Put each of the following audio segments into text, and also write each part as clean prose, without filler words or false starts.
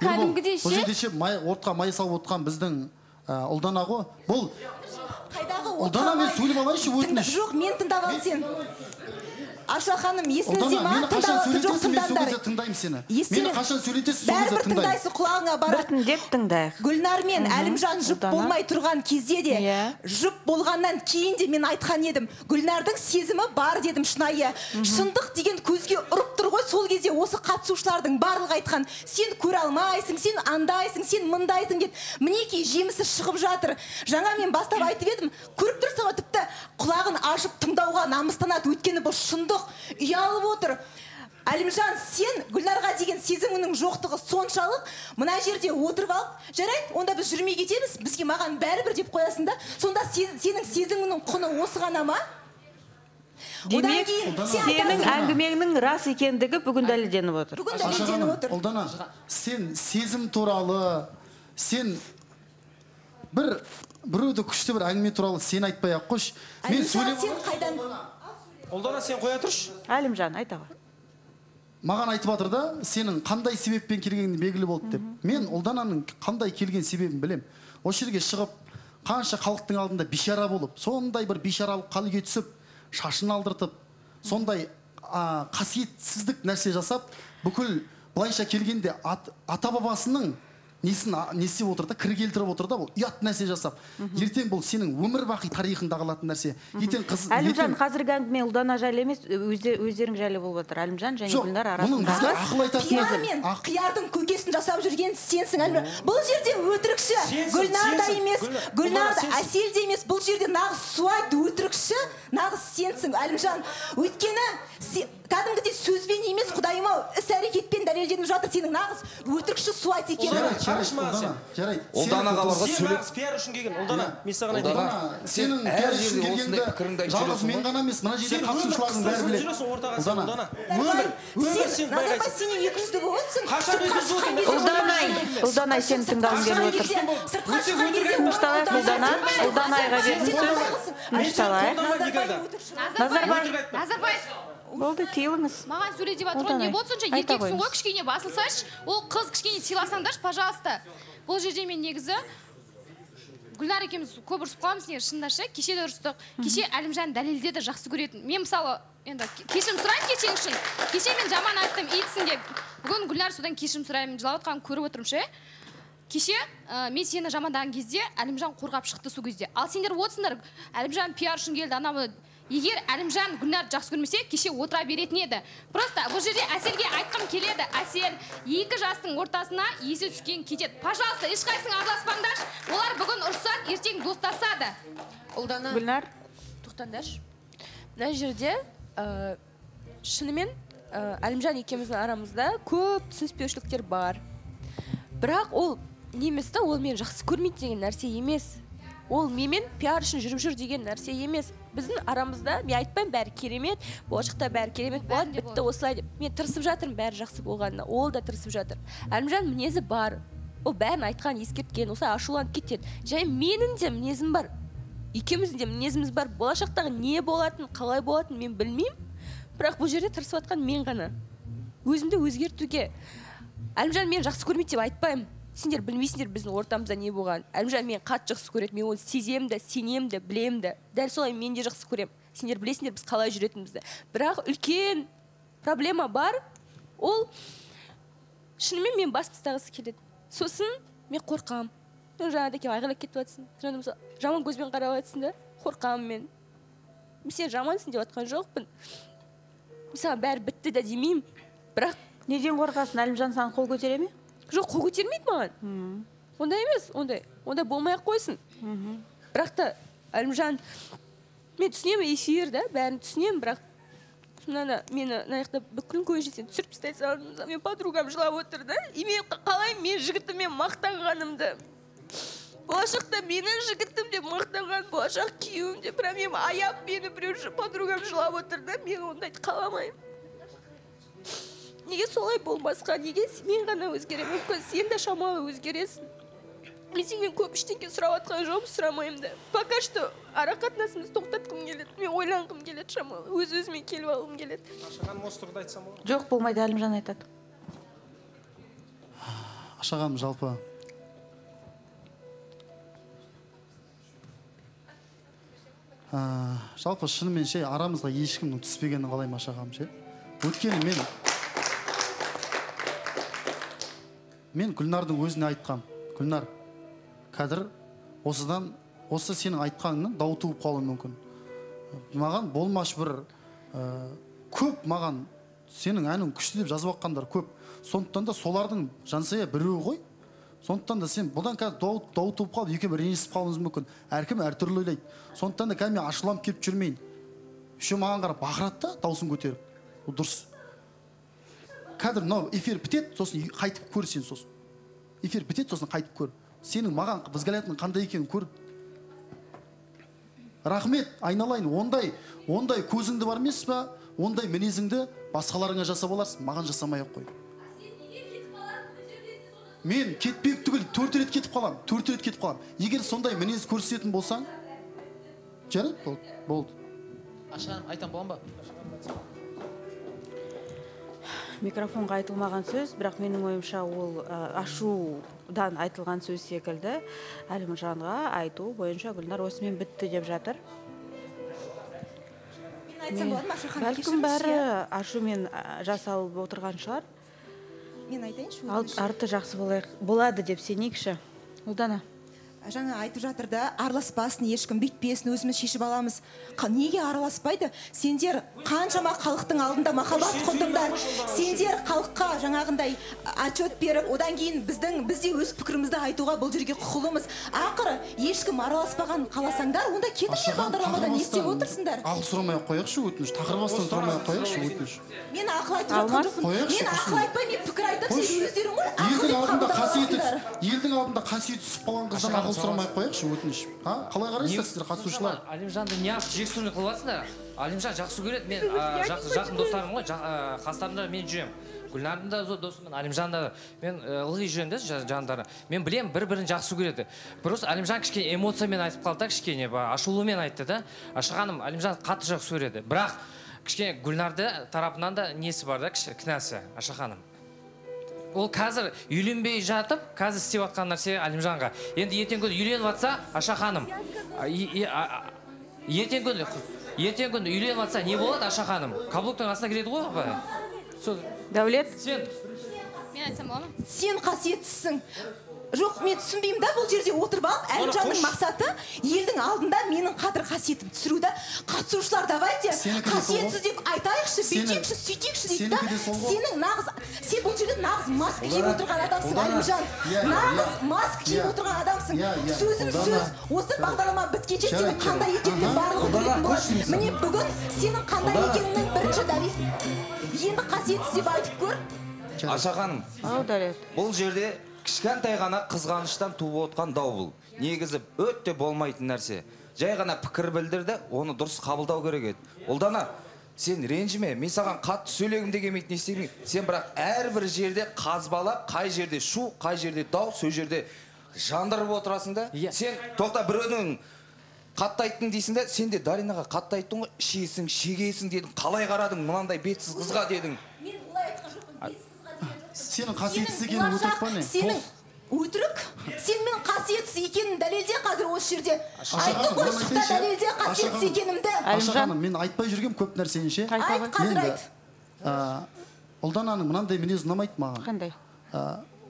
кәдімгідей ше. Бұл жерде ше отқа май салып отқан біздің ұлдана ғой. Бұл ұлдана мен сөйлеп алайыншы өтініш. Жоқ, мен тыңдап ал сен. Аша ханым, есіңізде ма? Жоқ, тыңдандар. Мені қашан сөйлетесіз, бәрібір тыңдайсың, құлағыңа баратын деп тыңдайық. Гүлнармен Әлімжан жұп болмай тұрған кезде де, жұп болғаннан кейін де мен айтқан едім. Гүлнардың сезімі бар дедім шынайы. Шындық деген көзге ұрып тұр ғой, сол кезде осы қатысушылардың барлығы айтқан. Сен көре алмайсың, сен андайсың, сен мындайсың деп. Мінекей жемісі шығып жатыр. Жаңа мен бастап айтып едім, көріп тұрсаң тіпті құлағын ашып тыңдауға намыстанады, өйткені бұл шындық. Ұялып отыр. Әлімжан, сен Гүлнарға деген сезімінің жоқтығы соншалық, мына жерде отырып алып, жарайды, онда біз жүрмей кетеміз, бізге маған бәрібір деп қоясың да, сонда сенің сезімінің құны осы ғана ма? Демек, сенің әңгімеңнің рас екендігі бүгін дәлелденіп отыр. Бүгін дәлелденіп отыр. Ұлдана, сен сезім туралы, сен біреуді күшті бір әңгіме туралы сен айтпай-ақ қош. Ұлдана, сен қоя тұршы? Әлімжан, айтаға. Маған айтып атыр да, сенің қандай себеппен келгенің белгілі болды деп. Мен Ұлдананың қандай келген себебін білем. О жерге шығып, қанша халықтың алдында бишара болып, сондай бір бишаралық қалыға түсіп, шашын алдыртып, сондай қасиетсіздік нәрсе жасап, бүкіл былайша келгенде ата-бабасының несі отырда, кір келтіріп отырда, бұл ұят нәрсе жасап. Ертең бұл сенің өмір бақи тарихында қалатын нәрсе. Әлімжан, қазіргі әңгіме Ұлдана жайлы емес, өздерің жайлы болып отыр. Әлімжан және Гүлнар арасындағы қияр мен қиярдың көкесін жасап жүрген сенсің, Әлімжан. Бұл жерде өтірікші, Гүлнар да емес, Гүлнар да әсел де емес. Бұл жерде нағыз суайды, өтірікші, нағыз сенсің, Әлімжан. Өйткені кәдімгідей сөзбен емес, Құдайым-ау, іс-әрекетпен дәлелденіп жатыр, сенің нағыз өтірікші суайт екенің. Ұлдана қаларға сөйлеп. Ұлдана, мен саған айтып. Ұлдана, сенің пиар үшін келгенді жалғыз мен ғана емес, мына жерде қатысушылардың бәрі біледі. Ұлдана, сен назарбай сенің екізді болыпсың. Ұлдана, сен тыңдалың беріп отыр. Болды, тейліңіз. Маған сөйледеп атырған не болды сонша, еркексің ғой, кішкене басылсаш, ол қыз кішкене сыйласаңдаршы, пожалуйста. Бұл жерде мен негізі, Гүлнар екеміз көп ұрсып қаламыз, шындашы, кеше де ұрыстық, кеше Әлімжан дәлелдеді жақсы көретін. Мен мысалы, кешірім сұрайын кешең үшін, кеше мен жаман айттым, ейтсін деп. Бүгін Гүлнар содан кешірім сұраймын, жылап отқан көріп отырмшы. Кеше мен сені жамандаған кезде Әлімжан қорғап шықты сол кезде. Ал сендер отырсыңдар, Әлімжан пиар үшін келді, анау егер Әлімжан Гүлнарды жақсы көрмесе, кеше отыра беретін еді. Просто бұл жерде Әселге айтқым келеді. Әсел екі жастың ортасына есі түскен кетеді. Пожалуйста, ешқайсың араласпаңдаршы. Олар бүгін ұрсат, ертең достасады. Ұлдана, Гүлнар, тоқтаңдаршы. Мына жерде шынымен Әлімжан екеуміздің арамызда көп түсініспеушіліктер бар. Бірақ ол неместі ол мен жақсы көрмейді деген нәрсе емес. Ол менімен пиар үшін жүріп жүр деген нәрсе емес. Біздің арамызда, мен айтпаймын, бәрі керемет, болашақта бәрі керемет болады, бітті осылай деп. Мен тырысып жатырмын, бәрі жақсы болғанына, ол да тырысып жатыр. Әлімжан мінезі бар, ол бәрін айтқан, ескерткен, осылай ашуланып кетеді. Жай менің де мінезім бар, екеуміздің де мінезіміз бар, болашақтағы не болатын, қалай болатын мен білмеймін, бірақ бұл жерде тырысып жатқан мен ғана. Өзімді өзгертуге. Әлімжан мен жақсы көрмейді деп айтпаймын. Сендер білмейсіңдер біздің ортамызда не болған. Әлімжан мен қатты жақсы көреді, мен оны сезем де, сенем де, білем де. Дәл солай мен де жақсы көрем. Сендер білесіңдер біз қалай жүретінімізді. Бірақ үлкен проблема бар. Ол шынымен мен бас тастағысы келеді. Сосын мен қорқамын. Мен жаңада кеп айғайлап кетіп жатсың. Жаман көзбен қарап жатсың да, қорқамын мен. Мен сен жамансың деп айтқан жоқпын. Саған бәрі бітті де демеймін. Бірақ неден қорқасың? Әлімжан саған қол көтере ме? Жоқ, қол көтермейді маған. Ондай емес, ондай болмай-ақ қойсын. Бірақ та, Әлімжан, мен түсінемін эфирді, бәрін түсінемін, бірақ мені наяқта бүкілін көзжесен түсіріп тастайсыз, мен подругам жылап отыр да, и мен қалайым мен жігітіме мақтанғанымды. Болашақта менің жігітім деп мақтанған, болашақ күйеуім деп, бірақ мен аяп мені біреу подругам жылап отыр да, мен ондайды қаламаймын. Неге солай болмасқа, неге мен ғана өзгерем, мүмкін сен де шамалы өзгересің. Мен сенен көп іштенге сұрап атқан жоғым сұрамайым да. Пока что арақатынасымыз тоқтатқым келеді, мен ойланғым келеді шамалы, өз-өзіме келіп алғым келеді. Ашаған монстрды айтсам олар? Жоқ, болмайды, Әлімжан айтады. Ашағам жалпы шынымен арамызға ешкімнің түспегенін қалайым Ашағам. Өткені мен Гүлнардың өзіне айтқам. Гүлнар, кәдір осы сенің айтқаныңнан дау туып қалуы мүмкін. Маған болмаш бір көп, маған сенің әнің күшті деп жазып жатқандар көп. Сондықтан да солардың жансая біреуі ғой. Сондықтан да сен бұдан қазір дау туып қалып, екеуміз ренжісіп қалуымыз мүмкін. Әркім әртүрлі ойлайды. Сондықтан да кәдімгі ашылам келіп жүрмейін. Үшеуі маған қарап бақырады да даусын көтеріп. Ол дұрыс. Кәдір мынау эфир бітеді, сосын қайтып көр сен, сосын. Эфир бітеді, сосын қайтып көр. Сенің маған бізгалятының қандай екенін көр. Рахмет, айналайын, ондай көзіңді бар емес па? Ондай мінезіңді басқаларыңа жасап аларсың, маған жасамай-ақ қой. Мен кетпек түгіл 4 рет кетіп қалам, 4 рет кетіп қалам. Егер сондай мінез көрсететін болсаң, жарайды, болды. Ашаным, айтам болам ба? Микрофонға айтылмаған сөз, бірақ менің ойымша ол ашудан айтылған сөз секілді. Әлімжанға айту бойынша Гүлнар осымен бітті деп жатыр. Бәлкім бәрі ашумен жасалып отырған шығар. Арты жақсы болады деп сенейікші. Ұлдана. Жаңа айтып жатырды, араласпасын, ешкім бүйтпесін, өзіміз шешіп аламыз. Неге араласпайды? Сендер қаншама халықтың алдында махаббат құлдыңдар. Сендер халыққа жаңағындай отчет беріп, одан кейін бізде өз пікірімізді айтуға бұл жерге құқылымыз. Ақыры, ешкім араласпаған қаласаңдар, онда кетіңдер бағдарламада не істеп отырсыңдар? Ақыл сұрамай қояқшы өтініш, тақырбастан сұрамай қояқшы өтініш. Мен ақыл айтып жатқан жоқпын. Мен сұрамай қояқшы өтініш. Қалай қарайсыз сіздер қатысушылар? Әлімжанды неғып жексұрын қыласыңдар? Әлімжан жақсы көреді. Мен жақын достарым ғой, қастарымда мен жүремін. Гүлнардың да досымын, Әлімжан да. Мен ылғи жүремін де жандары. Мен білем бір-бірін жақсы көреді. Просто Әлімжан кішкене эмоциямен айтып қалды, кішкене ашулымен айтты да. Ашығаным, Әлімжан қатты жақсы көреді. Бірақ кішкене Гүлнарды тарапынан да несі бар да, кінәсі Ашығаным. Ол қазір үйленбей жатып, қазір істеп атқан нәрсе Әлімжанға. Енді ертең күні үйленіп атса, Аша ханым. Ертең күні үйленіп атса, не болады Аша ханым? Каблуктың астына кіреді ғой? Дәулет. Мен айтсам бола ма? Сен қасиеттісің. Жоқ, мен түсінбеймін да, бұл жерде отырып алып, Әлімжанның мақсаты елдің алдында менің қадір қасиетім түсіруді. Қатысушылар давайте, қасиетсіз деп айтайықшы, бейтейікші, сөйтейікші дейді да. Сен бұл жерде нағыз маск киіп отырған адамсың, Әлімжан. Нағыз маск киіп отырған адамсың. Сөзім сөз, осы бағдарлама біткенше сенің қандай екенің барлығы көретін болады. Міне бүгін сенің қандай екеніңнің бірінші дәлелі. Енді қасиетсіз деп айтып көр. Аша ханым, бұл жерде кішкентай ғана қызғаныштан туып отқан дау бұл. Негізі өтте болмайтын нәрсе. Жай ғана пікір білдірді, оны дұрыс қабылдау керек еді. Ұлдана, сен ренжіме, мен саған қатты сөйлегім де келмейді, не істеймін. Сен бірақ әрбір жерде қазбалап, қай жерде шу, қай жерде дау, сол жерде жандырып отырасың да. Сен тоқта біреудің қатты айттың дейсің де, сен де Даринаға қатты айттың ғой, шегесің, шегесің дедің, қалай қарадың мынандай бетсіз қызға дедің. Сенің қасиетсіз екенің өтірік па не? Сенің өтірік? Сен мен қасиетсіз екенің дәлелде қазір осы жерде. Айтты ғой шықта дәлелде қасиетсіз екенімді. Ашағаным, мен айтпай жүргем көп нәрсенше. Айт, қазір айт. Ұлдананың мынандай мінез ұнамайды маған. Қандай?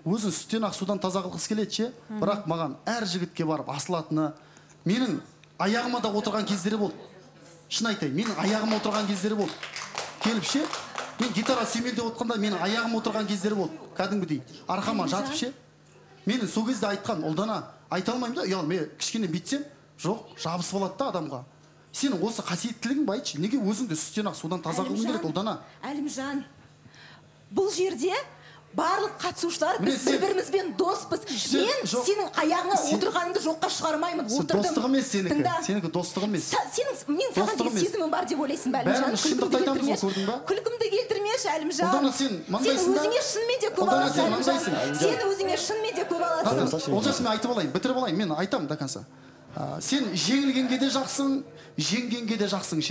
Өзін сүттен ақ судан таза қылғысы келеді ше, бірақ маған әр жігітке барып асылатыны. Менің аяғыма да отырған кездері болды. Шын айтайын, менің аяғыма отырған кездері болды. Келіп ше, мен гитара семелде отқанда менің аяғым отырған кездері болды, кәдімгідей, арқама жатып ше. Менің сол кезде айтқан, Ұлдана, айта алмаймын да, ұял, мен кішкене бүйтсем, жоқ, жабысып алады да адамға. Сен осы қасиеттілігің ба айтшы, неге өзіңді сүттен ақ судан таза қылуың керек, Ұлдана? Әлімжан, бұл жерде барлық қатысушылар біз бір-бірімізбен доспыз. Мен сенің аяғыңа отырғаныңды жоққа шығармаймын, отырдым. Достығым ес сенікі, сенікі достығым ес. Мен саған де сезімім бар деп ойлайсың ба, Әлімжан? Бәрін шындықты айтамыз ол көрдің ба? Күлкімді келтірмеші, Әлімжан. Ұлдана, сен маңдайсың да? Сен өзіңе шынмен де көп аласың, Әлімжан. Сен өзіңе шынмен де көп аласың. Олжас, мен айтып алайын, бітіріп алайын, мен айтамын да қанса. Сен жеңілгенге де жақсың,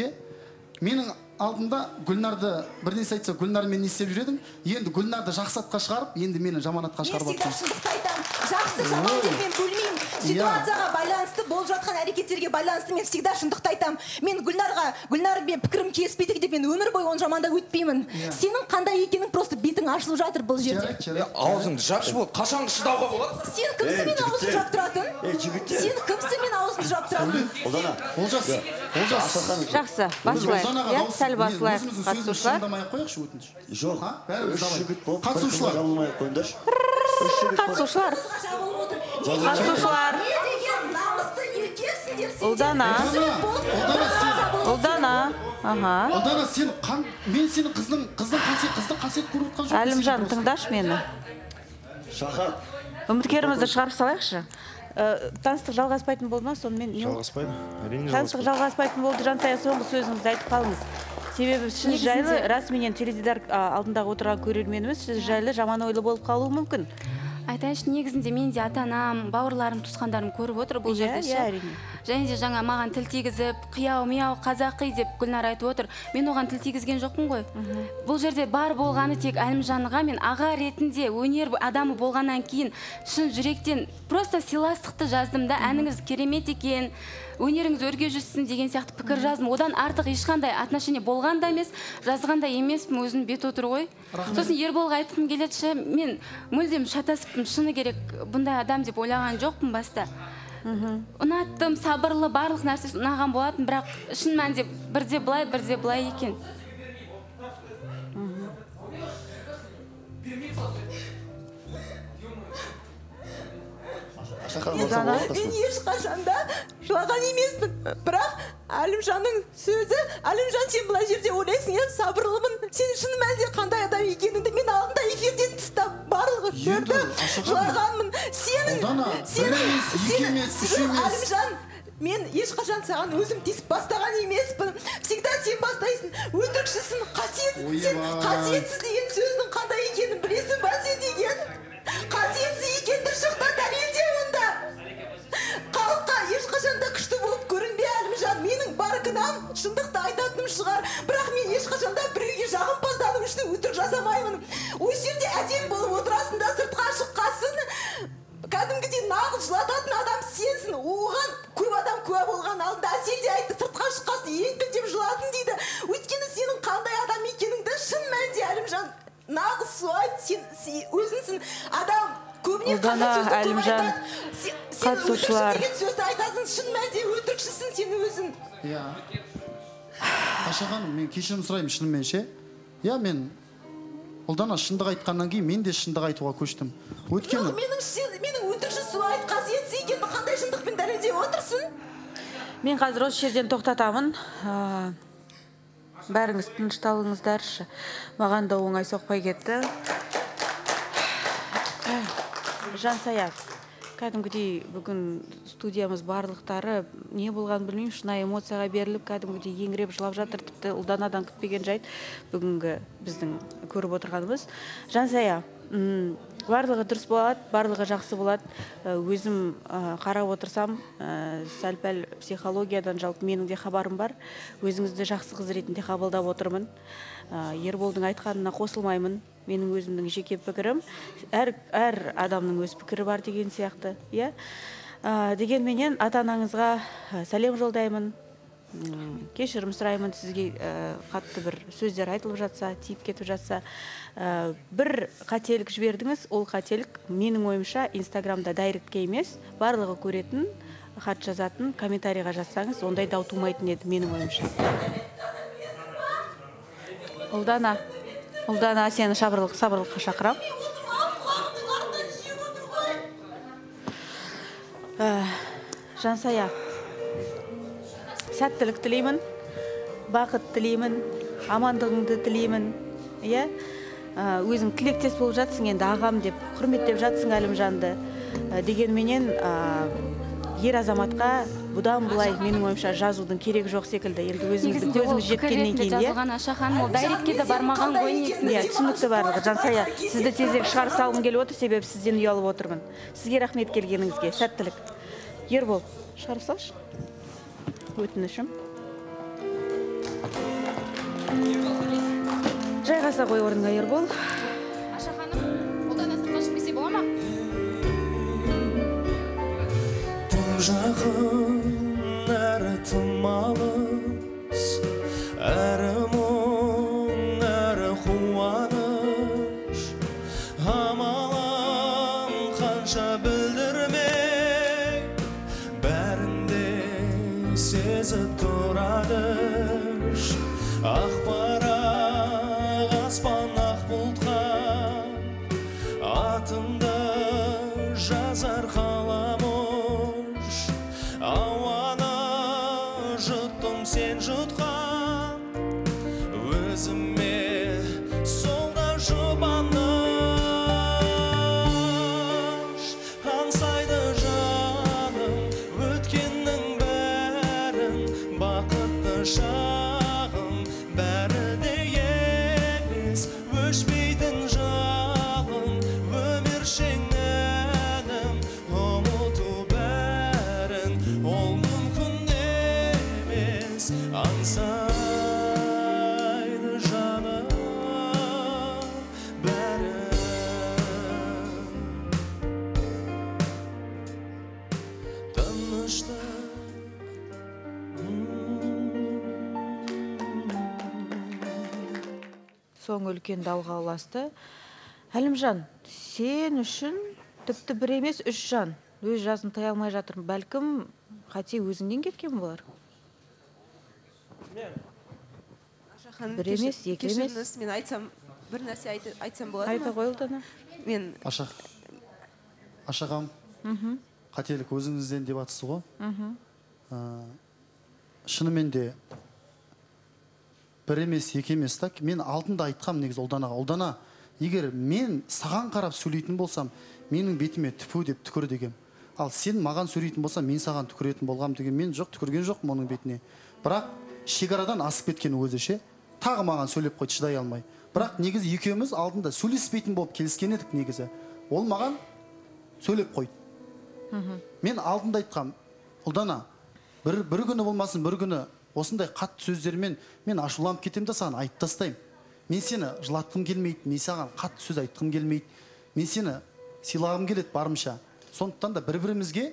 алдында Гүлнарды бірнесе айтса, Гүлнармен не істеп жүредім, енді Гүлнарды жақсатқа шығарып, енді мені жаманатқа шығарып отырсың. Мен шындықты айтам, жақсы жаман деп мен бөлмеймін. Ситуацияға байланысты, болып жатқан әрекеттерге байланысты мен всегда шындықты айтам. Мен Гүлнарға, Гүлнармен пікірім келіспейді деп мен өмір бойы оны жаманда өтпеймін. Сенің қандай екенің просто бетің ашылып жатыр бұл жерде. Аузыңды жапшы бол, қашан шыдауға болады? Сен кімсің мен аузыңды жап тұратын? Сен кімсің мен аузыңды жап тұратын? Олжас. Жақсы, басылайық. Өзіміздің сөзін шындамай қойықшы өтінші. Жоқ, қатысушылар. Қатысушылар. Қатысушылар. Ұлдана. Ұлдана. Ұлдана, мен сені қыздың қасиет көріп қан жоқ. Әлімжан, тыңдаш мені. Шақат. Үміткерімізді шығарып салайықшы. Таныстық жалғаспайтын болды ма, сонымен не? Жалғаспайды. Таныстық жалғаспайтын болды, Жансая, соңғы сөзіңізді айтып қалыңыз. Себебі сіз жайлы, рас менен теледидар алдындағы отырған көрерменіміз, сіз жайлы жаман ойлы болып қалуы мүмкін. Айтайыншы, негізінде мен де ата-анам, бауырларым, туысқандарым көріп отыр бұл жерде. Және де жаңа маған тіл тигізіп, қияу, мияу, қазақи деп Гүлнар айтып отыр. Мен оған тіл тигізген жоқпын ғой. Бұл жерде бар болғаны тек Әлімжанға мен аға ретінде өнер адамы болғаннан кейін шын жүректен просто сыйластықты жаздым да, әніңіз керемет екен, өнеріңіз өрге жүрсін деген сияқты пікір жаздым. Одан артық ешқандай отношение болған да емес, жазған да емеспін, өзін бет отыр ғой. Сосын Ерболға айтқым келетші, мен мүлдем шатасыппын, шыны керек бұндай адам деп ойлаған жоқпын баста. Ұнаттым, сабырлы, барлық нәрсесі ұнаған болатын, бірақ шын мәнде бірде былай, бірде былай екен. Мен ешқашанда жылаған емеспін, бірақ Әлімжанның сөзі, Әлімжан, сен бұлай жерде ойлайсың, ел сабырлымын, сен шын мәнде қандай адам екеніңді мен алдында эфирден тыста барлығы көрді, жылағанмын, сенің Әлімжан, мен ешқашан саған өзім тесіп бастаған емеспін, всегда сен бастайсың, өтірікшісің, қасиетсіз деген сөздің қандай екенін білесің ба сен деген? Қасиетсіз екенді шықта дәлелде онда. Қалыққа ешқашанда күшті болып көрінбе, Әлімжан. Менің бар кінәм шындықты айтатыным шығар. Бірақ мен ешқашанда біреуге жағымпаздану үшін өтірік жасамаймын. Осы жерде әдемі болып отырасың да сыртқа шыққасын. Кәдімгідей нағыз жылататын адам сенсің. Оған көп адам куә болған алдында әсел де айтты, сыртқа шыққасын еңкіл деп жылатын дейді. Өйткені сенің қандай адам екеніңді шын мәнде, Әлімжан. Нағыз суайт, сен өзіңсің адам көбіне қатысушылар сөзді айтатын, шын мәнде өтірікшісің сен өзің. Аша ханым, мен кешірім сұраймын шынымен ше. Мен Ұлдана шындық айтқаннан кейін мен де шындық айтуға көштім. Менің өтірікші суайт қасиетсіз екенді қандай шындықпен дәлелдей отырсың? Мен қазір осы жерден тоқтатамын. Бәріңіз тынышталыңыздаршы. Маған да оңай соқпай кетті. Жансая, кәдімгідей бүгін студиямыз барлықтары не болған білмеймін, шынайы эмоцияға беріліп, кәдімгідей еңіреп жылап жатыр, тіпті Ұлданадан күтпеген жайт бүгінгі біздің көріп отырғанымыз. Жансая, барлығы дұрыс болады, барлығы жақсы болады. Өзім қарап отырсам, сәл-пәл психологиядан жалпы менің де хабарым бар. Өзіңізді жақсы қыз ретінде қабылдап отырмын. Ерболдың айтқанына қосылмаймын. Менің өзімнің жеке пікірім, әр адамның өз пікірі бар деген сияқты. Дегенменен ата-анаңызға сәлем жолдаймын, кешірім сұраймын, сізге қатты бір сөздер айтылып жатса, тиіп кетіп жатса. Бір қателік жібердіңіз, ол қателік менің ойымша инстаграмда дайректке емес, барлығы көретін, хат жазатын, комментарийға жазсаңыз, ондай дау тумайтын еді менің ойымша. Ұлдана. Ұлдана, сені сабырлыққа шақырам. Жансая, сәттілік тілеймін, бақыт тілеймін, амандығыңды тілеймін. Өзің тілектес болып жатсың, енді ағам деп, құрметтеп жатсың Әлімжанды. Дегенменен ер азаматқа бұдан бұлай менің ойымша жазудың керек жоқ секілді. Елгі өзіңізді көзіңіз жеткеннен кейінде. Негізінде ол жазылған Аша ханым, ол дайретке де бармаған ғой негізінде. Түсінікті барлығы. Жансая, сізді тезек шығарып салғым келіп отыр, себебі сізден ұялып отырмын. Сізге рахмет келгеніңізге. Сәттілік. Ербол, шығарып салшы. Өтінішім. Жайғаса қой орынға ер бол. Аша ханым, олдан асырға жіпесе бола ма? Тым жақын әрі тым алыс, әрі мұң, әрі қуаныш. Амалам қанша білдірмей, бәрінде сезіп тұрадыш. Соң үлкен далға ұласты. Әлімжан, сен үшін тіпті бір емес үш жан. Өз жасын тая алмай жатырмын. Бәлкім, қате өзіңден кеткен болар. Бір емес, екі емес. Кешіріңіз, мен айтсам, бір нәрсе айтсам болады ма? Айта қойылдана. Мен... Ашағам, қателік өзіңізден деп атысы ғой. Шынымен де... Бір емес, екі емес, так, мен алдында айтқам негіз Олданаға. Олдана, егер мен саған қарап сөйлейтін болсам, менің бетіме түпу деп түкір деген. Ал сен маған сөйлейтін болсам, мен саған түкіретін болғам деген. Мен жоқ, түкірген жоқ оның бетіне. Бірақ шекарадан асып кеткен өзі ше, тағы маған сөйлеп қой, шыдай алмай. Бірақ негізі екеуміз алдында сөйлеспейтін болып келіскен едік негізі. Ол маған сөйлеп қой. Мен алдында айтқам, Олдана, бір күні болмасын, бір күні осындай қатты сөздермен мен ашуланып кетем де саған айтып тастаймын. Мен сені жылатқым келмейді, мен саған қатты сөз айтқым келмейді. Мен сені сыйлағым келеді барымша. Сондықтан да бір-бірімізге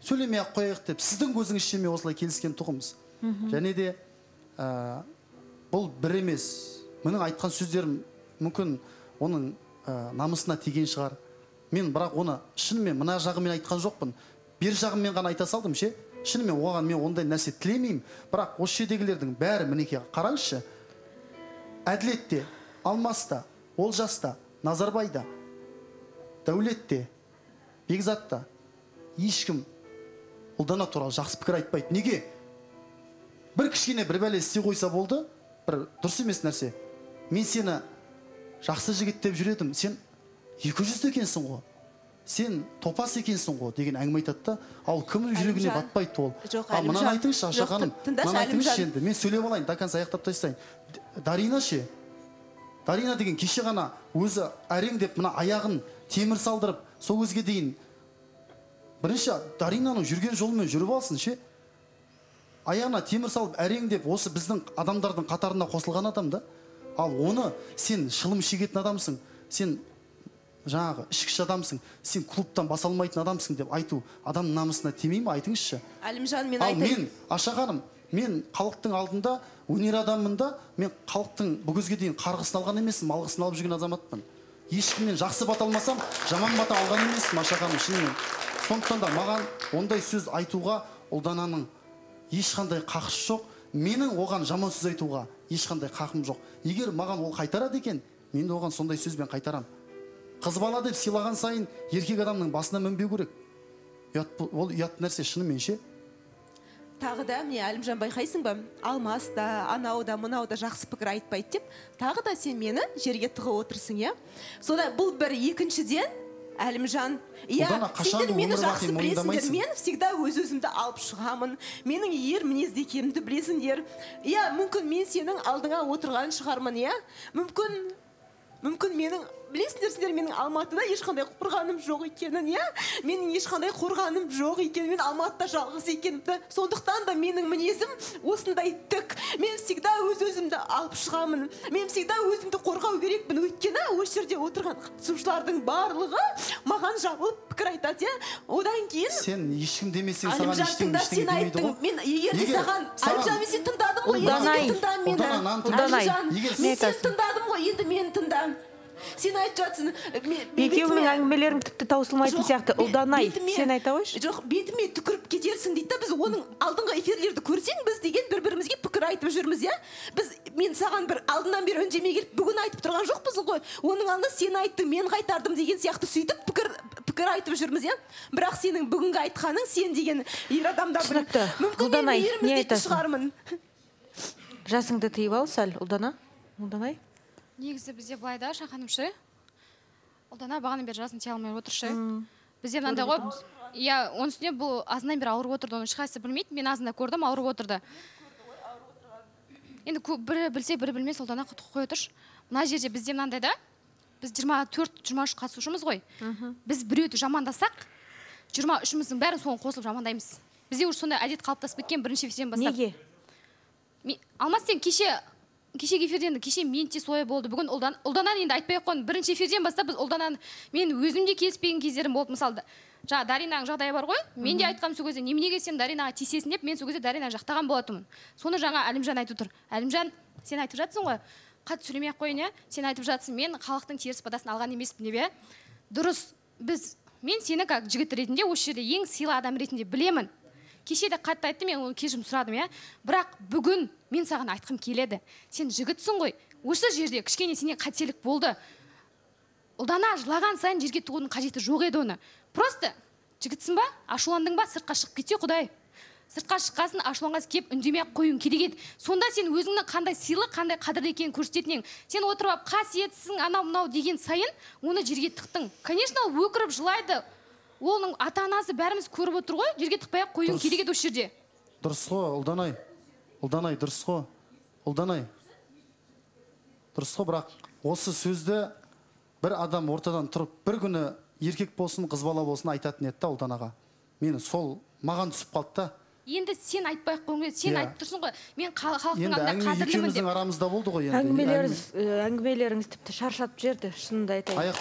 сөйлемей-ақ қояйық деп сіздің көзіңізше мен осылай келіскен тұғымыз. Және де бұл бір емес. Менің айтқан сөздерім мүмкін оның намысына тиген шығар. Мен бірақ оны шынымен мына жағымен айтқан жоқпын. Бер жағымен ғана айта салдым ше. Шынымен оған мен ондай нәрсе тілемеймін, бірақ осы жердегілердің бәрі мінеке қараңызшы. Әділетте, Алмаста, Олжаста, Назарбайда, Дәулетте, Бекзатта ешкім Ұлдана туралы жақсы пікір айтпайды. Неге? Бір кішкене бір бәле істе қойса болды, бір дұрыс емес нәрсе. Мен сені жақсы жігіт деп жүредім, сен 200 екенсің ғой. Сен топас екенсің ғой деген әңгіме айтады да, ал кімнің жүрегіне батпайды ол. Мынаны айтыңызшы, Аша ханым, мынаны айтыңызшы енді. Мен сөйлеп алайын, до конца аяқтап тастайын. Дарина ше? Дарина деген кеше ғана өзі әрең деп мына аяғын темір салдырып, сол өзге дейін. Бірінші, Даринаның жүрген жолымен жүріп алсын ше? Аяғына темір салып әрең деп осы біздің адамдардың қатарына қосылған адам да. Ал оны сен шылым шегетін адамсың, сен жаңағы ішкіш адамсың, сен клубтан баса алмайтын адамсың деп айту адам намысына тимей ме? Айтыңызшы. Әлімжан, мен айтайын. Ал мен, Аша ханым, мен халықтың алдында, өнер адамында, мен халықтың бүгізге дейін қарғысын алған емесім, алғысын алып жүрген азаматпын. Ешкіммен жақсы бата алмасам, жаман бата алған емесім, Аша ханым, шынымен. Сондықтан да маған ондай сөз айтуға Ұлдананың ешқандай қақысы жоқ, менің оған жаман сөз айтуға ешқандай қақым жоқ. Егер маған ол қайтарады екен, мен оған сондай сөзбен қайтарам. Қыз бала деп сыйлаған сайын еркек адамның басына мінбеу керек. Ол ұят нәрсе шынымен ше. Тағы да, міне Әлімжан, байқайсың ба, Алмаста, анауда, мынауда жақсы пікір айтпайды деп, тағы да сен мені жерге тығып отырсың, иә? Сонда бұл бір, екіншіден, Әлімжан, сендер мені жақсы білесіңдер, мен всегда өз-өзімді алып шығамын, менің ер мінезді екенімді білесіңдер. Иә, мүмкін мен сенің алдыңа отырған шығармын, иә? Мүмкін менің білесіздер сіздер менің Алматыда ешқандай қорғаным жоқ екенін, иә? Менің ешқандай қорғаным жоқ екенін, мен Алматыда жалғыз екенімді. Сондықтан да менің мінезім осындай тік. Мен всегда өз-өзімді алып шығамын. Мен всегда өзімді қорғау керекпін. Өйткені осы жерде отырған қатысушылардың барлығы маған жабылып пікір айтады, иә? Одан кейін сен ешкім демесең саған ештеңе демейді ғой. Мен егер саған Әлімжан мен сен тыңдадың ғой, енді тыңда мені. Мен сен тыңдадым ғой, енді мені тыңда. Сен айтып жатсың, екеуінің әңгімелерім тіпті таусылмайтын сияқты. Ұлданай, сен айта қойшы. Жоқ, бетіме түкіріп кетерсің дейді, біз оның алдыңғы эфирлерді көрсең, біз деген бір-бірімізге пікір айтып жүрміз, иә? Біз, мен саған бір алдынан бері үндемей келіп, бүгін айтып тұрған жоқпыз ғой. Оның алдында сен айттың, мен қайтардым деген сияқты сөйтіп пікір айтып жүрміз, иә? Бірақ сенің бүгінгі айтқаның сен деген ер адамдардың мүмкін мен ерімізден шығармын. Жасыңды тыйып ал, сәл, Ұлдана. Ұлданай. Негізі бізде былайда, Шаханымшы, Ұлдана бағаны бер жазын тие алмай отыршы. Бізде мынандай ғой, оның үстіне бұл азынан бері ауырып отырды, оның ешқайсысы білмейді, мен азында көрдім, ауырып отырды. Енді бірі білсе, бірі білмес, Ұлдана құтық қой отыршы. Мына жерде бізде мынандай да, біз 24-23 қатысушымыз ғой. Біз біреуді жамандасақ, 23-міздің бәрін соны қосылып жамандаймыз. Бізде уже сондай әдет қалыптасып кеткен бірінші фестен бастап. Неге? Алмас сен кешегі эфирден, кеше мен те солай болды. Бүгін Ұлданан енді айтпай қойын. Бірінші эфирден бастап, біз Ұлданан, мен өзімде келіспеген кездерім болды, мысалы. Жаңа, Даринаның жағдайы бар ғой, мен де айтқам сол кезде, немене келсем Даринаға тисесін деп, мен сол кезде Даринаны жақтаған болатынмын. Соны жаңа Әлімжан айтып тұр. Әлімжан, сен айтып жатсың ғой, қат сөйлемей қойын, сен айтып жатсың, мен халықтың теріс батасын алған емеспін деп, иә? Дұрыс, мен сені как жігіт ретінде, осы жерде ең сыйлы адам ретінде білемін. Кеше де қатты айтты, мен оны кешірім сұрадым, иә? Бірақ бүгін мен саған айтқым келеді. Сен жігітсің ғой, осы жерде кішкене сенен қателік болды. Ұлдана жылаған сайын жерге тығудың қажеті жоқ еді оны. Просто жігітсің ба, ашуландың ба, сыртқа шығып кетсе құдай. Сыртқа шыққасын ашуланғасы кеп үндемей қоюың керек еді. Сонда сен өзіңнің қандай сыйлы, қандай қадірлі екенін көрсететінің. Сен отырып, қасиетсің, анау-мынау деген сайын оны жерге тықтың. Конечно, ол өкіріп жылайды. Оның ата-анасы бәріміз көріп отыр ғой, жерге тықпай қойын керек еді осы жерде. Дұрыс қой, Ұлданай. Ұлданай, дұрыс қой. Ұлданай. Дұрыс қой, бірақ осы сөзді бір адам ортадан тұрып, бір күні еркек болсын, қыз бала болсын айтатын еді та Ұлданаға. Мені сол маған түсіп қалды да. Енді сен айтпай қойын деді, сен айтып тұрсың ғой, мен халықтың алдында қадірлімін деп. Әңгімелеріңіз тіпті шаршатып жерді, шынымды айтайын.